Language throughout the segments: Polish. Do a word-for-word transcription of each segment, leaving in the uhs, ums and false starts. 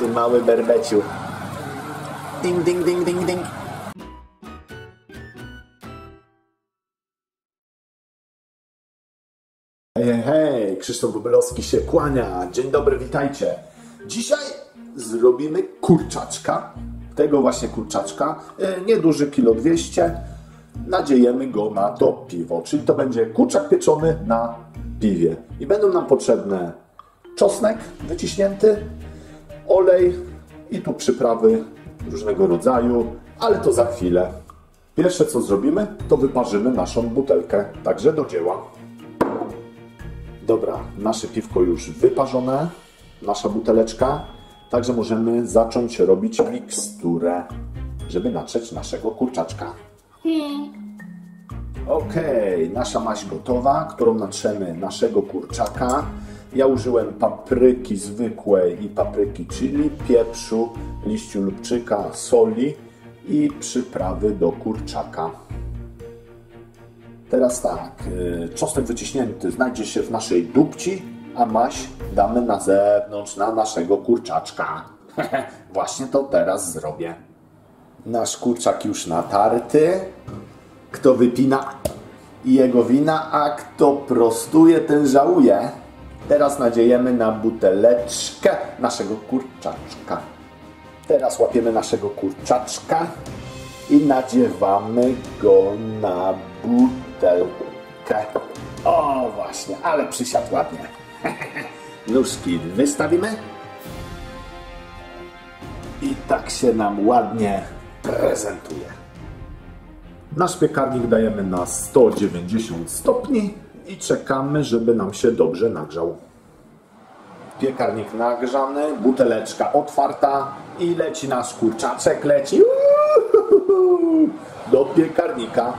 ty mały berbeciu. Ding, ding, ding, ding, ding. Hej, hej, Krzysztof Bobelowski się kłania. Dzień dobry, witajcie. Dzisiaj zrobimy kurczaczka. Tego właśnie kurczaczka. Nieduży, kilo dwieście. Nadziejemy go na to piwo. Czyli to będzie kurczak pieczony na piwie. I będą nam potrzebne czosnek wyciśnięty, olej i tu przyprawy różnego rodzaju, ale to za chwilę. Pierwsze co zrobimy, to wyparzymy naszą butelkę. Także do dzieła. Dobra, nasze piwko już wyparzone, nasza buteleczka. Także możemy zacząć robić miksturę, żeby natrzeć naszego kurczaczka. Ok, nasza maść gotowa, którą natrzemy naszego kurczaka. Ja użyłem papryki zwykłej i papryki chili, pieprzu, liściu lubczyka, soli i przyprawy do kurczaka. Teraz tak, czosnek wyciśnięty znajdzie się w naszej dupci, a maść damy na zewnątrz, na naszego kurczaczka. Właśnie to teraz zrobię. Nasz kurczak już natarty. Kto wypina i jego wina, a kto prostuje, ten żałuje. Teraz nadziejemy na buteleczkę naszego kurczaczka. Teraz łapiemy naszego kurczaczka i nadziewamy go na butelkę. O właśnie, ale przysiadł ładnie. Nóżki wystawimy. I tak się nam ładnie prezentuje. Nasz piekarnik dajemy na sto dziewięćdziesiąt stopni i czekamy, żeby nam się dobrze nagrzał. Piekarnik nagrzany, buteleczka otwarta i leci nasz kurczaczek, leci uuuuhu, do piekarnika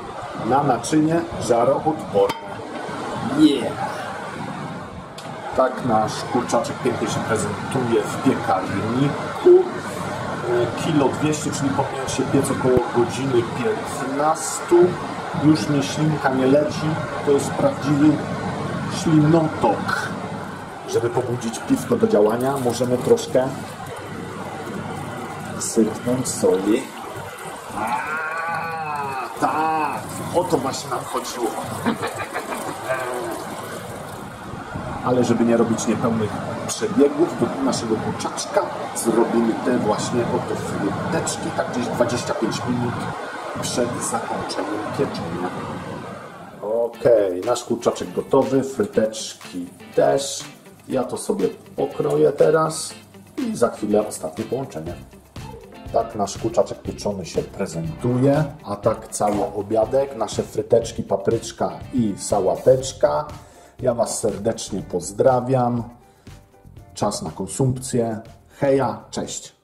na naczynie żaroodporne. Yeah. Tak nasz kurczaczek pięknie się prezentuje w piekarniku. Kilo dwieście, czyli powinien się piec około godziny piętnaście. Już mi ślinka nie leci. To jest prawdziwy ślinotok. Żeby pobudzić piwko do działania, możemy troszkę sypnąć soli. Aaaa, tak! O to właśnie nam chodziło. Ale żeby nie robić niepełnych przebiegów do naszego kurczaczka, zrobimy te właśnie oto fryteczki, tak gdzieś dwadzieścia pięć minut przed zakończeniem pieczenia. Okej, okay, nasz kurczaczek gotowy, fryteczki też. Ja to sobie pokroję teraz i za chwilę ostatnie połączenie. Tak nasz kurczaczek pieczony się prezentuje, a tak cały obiadek, nasze fryteczki, papryczka i sałateczka. Ja Was serdecznie pozdrawiam. Czas na konsumpcję. Heja, cześć!